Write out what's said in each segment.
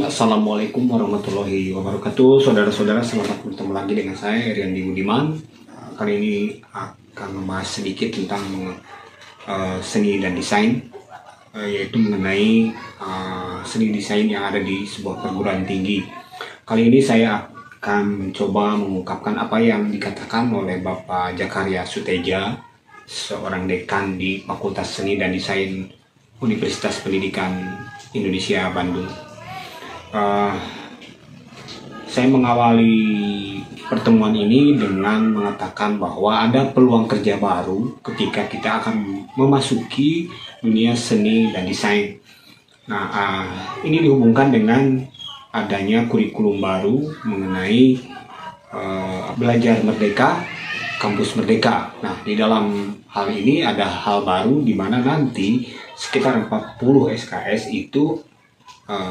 Assalamualaikum warahmatullahi wabarakatuh. Saudara-saudara, selamat bertemu lagi dengan saya, Eriyandi Budiman. Kali ini akan membahas sedikit tentang seni dan desain, yaitu mengenai seni desain yang ada di sebuah perguruan tinggi. Kali ini saya akan mencoba mengungkapkan apa yang dikatakan oleh Bapak Zakaria Soeteja, seorang dekan di Fakultas Seni dan Desain Universitas Pendidikan Indonesia Bandung. Saya mengawali pertemuan ini dengan mengatakan bahwa ada peluang kerja baru ketika kita akan memasuki dunia seni dan desain. Nah, ini dihubungkan dengan adanya kurikulum baru mengenai belajar merdeka, kampus merdeka. Nah, di dalam hal ini ada hal baru di mana nanti sekitar 40 SKS itu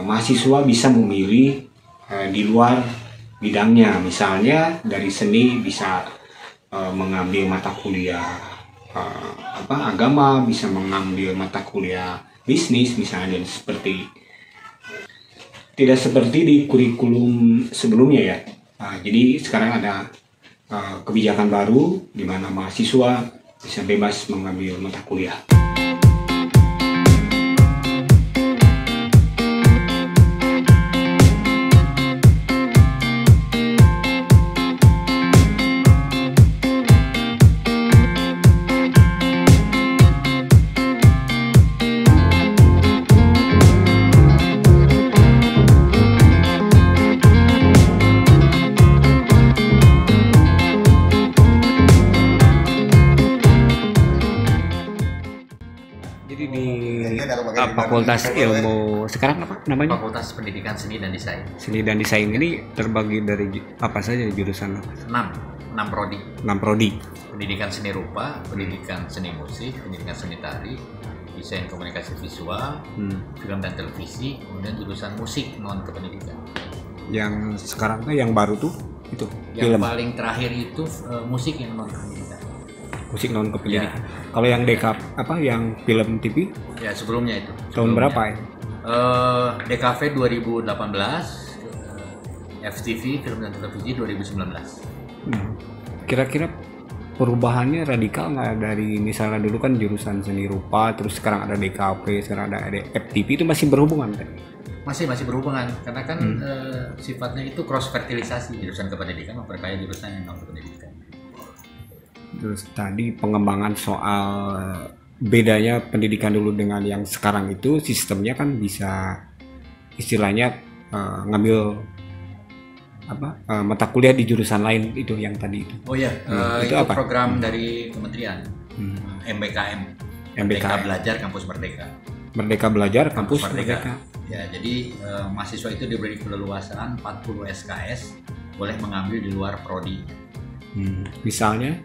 mahasiswa bisa memilih di luar bidangnya. Misalnya dari seni bisa mengambil mata kuliah agama, bisa mengambil mata kuliah bisnis misalnya, seperti tidak seperti di kurikulum sebelumnya ya. Jadi sekarang ada kebijakan baru di mana mahasiswa bisa bebas mengambil mata kuliah. Fakultas ilmu sekarang apa namanya? Fakultas Pendidikan Seni dan Desain. Seni dan Desain ini terbagi dari apa saja, jurusan apa? 6 prodi. 6 prodi. Pendidikan seni rupa, pendidikan seni musik, pendidikan seni tari, desain komunikasi visual, film dan televisi, kemudian jurusan musik non kependidikan. Yang sekarang tuh yang baru tuh itu. Yang film. Paling terakhir itu musik yang non kependidikan. Musik non kependidikan. Ya. Kalau yang DKV apa yang film TV? Ya, sebelumnya itu. Tahun berapa ya? DKV 2018, FTV film dan televisi 2019. Kira-kira perubahannya radikal nggak dari misalnya dulu kan jurusan seni rupa, terus sekarang ada DKV, sekarang ada FTV, itu masih berhubungan kan? Masih berhubungan karena kan sifatnya itu cross fertilisasi, jurusan kependidikan memperkaya jurusan yang non kependidikan. Terus tadi pengembangan soal bedanya pendidikan dulu dengan yang sekarang itu sistemnya kan bisa istilahnya ngambil apa mata kuliah di jurusan lain itu yang tadi itu. Oh ya, itu apa? Program dari kementerian MBKM. Merdeka Belajar Kampus Merdeka. Merdeka Belajar Kampus Merdeka. Ya, jadi mahasiswa itu diberi keleluasaan 40 SKS boleh mengambil di luar prodi. Misalnya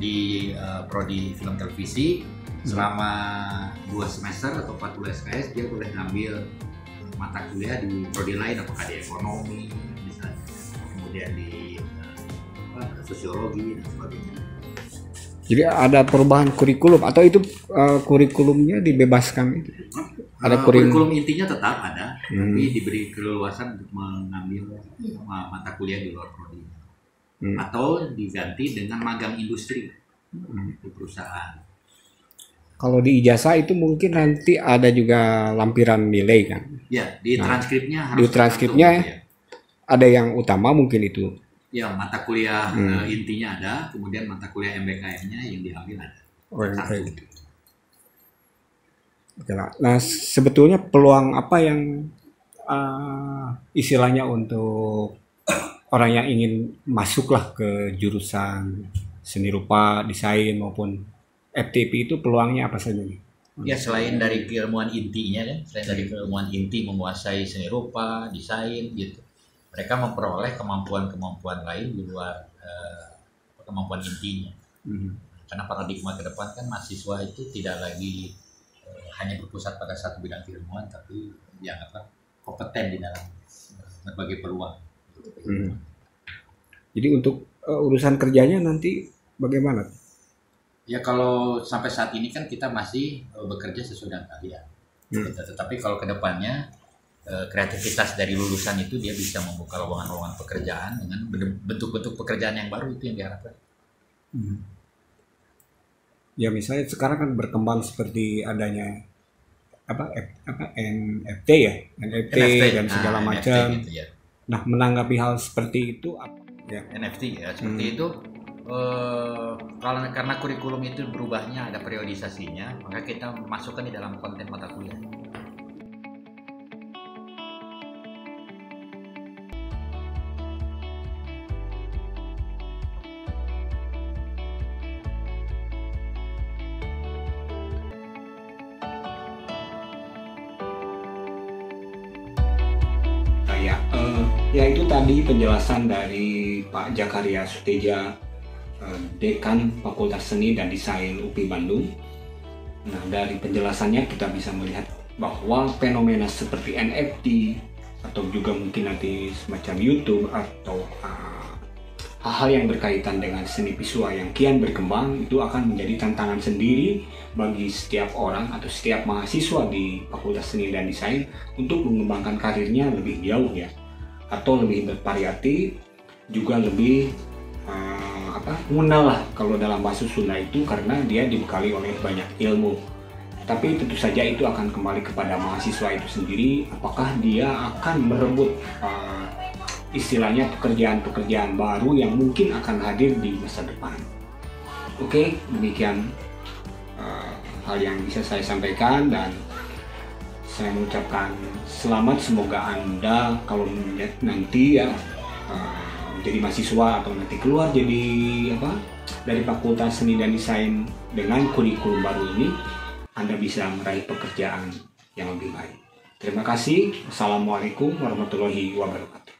di prodi film televisi selama 2 semester atau 40 SKS dia boleh ngambil mata kuliah di prodi lain, apakah di ekonomi misalnya, kemudian di sosiologi dan sebagainya. Jadi ada perubahan kurikulum atau itu kurikulumnya dibebaskan? Ada kurikulum intinya tetap ada, tapi diberi keleluasan untuk mengambil mata kuliah di luar prodi. Atau diganti dengan magang industri di perusahaan. Kalau di ijazah itu mungkin nanti ada juga lampiran nilai kan? Ya, di transkripnya harus. Di transkripnya ya. Ada yang utama mungkin itu. Ya, mata kuliah intinya ada, kemudian mata kuliah MBKM-nya yang diambil ada. Oh, gitu. Nah, sebetulnya peluang apa yang istilahnya untuk orang yang ingin masuklah ke jurusan seni rupa, desain maupun FTP itu peluangnya apa saja nih? Ya, selain dari keilmuan intinya kan, selain dari keilmuan inti menguasai seni rupa, desain gitu, mereka memperoleh kemampuan-kemampuan lain di luar kemampuan intinya. Karena paradigma ke depan kan mahasiswa itu tidak lagi hanya berpusat pada satu bidang keilmuan, tapi dianggaplah kompeten di dalam berbagai peluang. Jadi untuk urusan kerjanya nanti bagaimana? Ya kalau sampai saat ini kan kita masih bekerja sesuai dengan keahlian. Tetapi kalau kedepannya kreativitas dari lulusan itu dia bisa membuka lowongan-lowongan pekerjaan dengan bentuk-bentuk pekerjaan yang baru, itu yang diharapkan. Ya misalnya sekarang kan berkembang seperti adanya NFT ya, NFT dan segala macam. Gitu ya. Nah menanggapi hal seperti itu apa? Ya. NFT ya seperti itu. Karena kurikulum itu berubahnya, ada periodisasinya, maka kita masukkan di dalam konten mata kuliah. Ya itu tadi penjelasan dari Pak Zakaria Soeteja, Dekan Fakultas Seni dan Desain UPI Bandung. Nah dari penjelasannya kita bisa melihat bahwa fenomena seperti NFT atau juga mungkin nanti semacam YouTube atau hal-hal yang berkaitan dengan seni visual yang kian berkembang itu akan menjadi tantangan sendiri bagi setiap orang atau setiap mahasiswa di Fakultas Seni dan Desain untuk mengembangkan karirnya lebih jauh ya, atau lebih bervariatif, juga lebih mengenal lah kalau dalam bahasa Sunda itu, karena dia dibekali oleh banyak ilmu. Tapi tentu saja itu akan kembali kepada mahasiswa itu sendiri, apakah dia akan merebut istilahnya pekerjaan-pekerjaan baru yang mungkin akan hadir di masa depan. Oke, demikian hal yang bisa saya sampaikan, dan saya mengucapkan selamat, semoga Anda kalau nanti ya jadi mahasiswa atau nanti keluar jadi dari Fakultas Seni dan Desain dengan kurikulum baru ini, Anda bisa meraih pekerjaan yang lebih baik. Terima kasih. Assalamualaikum warahmatullahi wabarakatuh.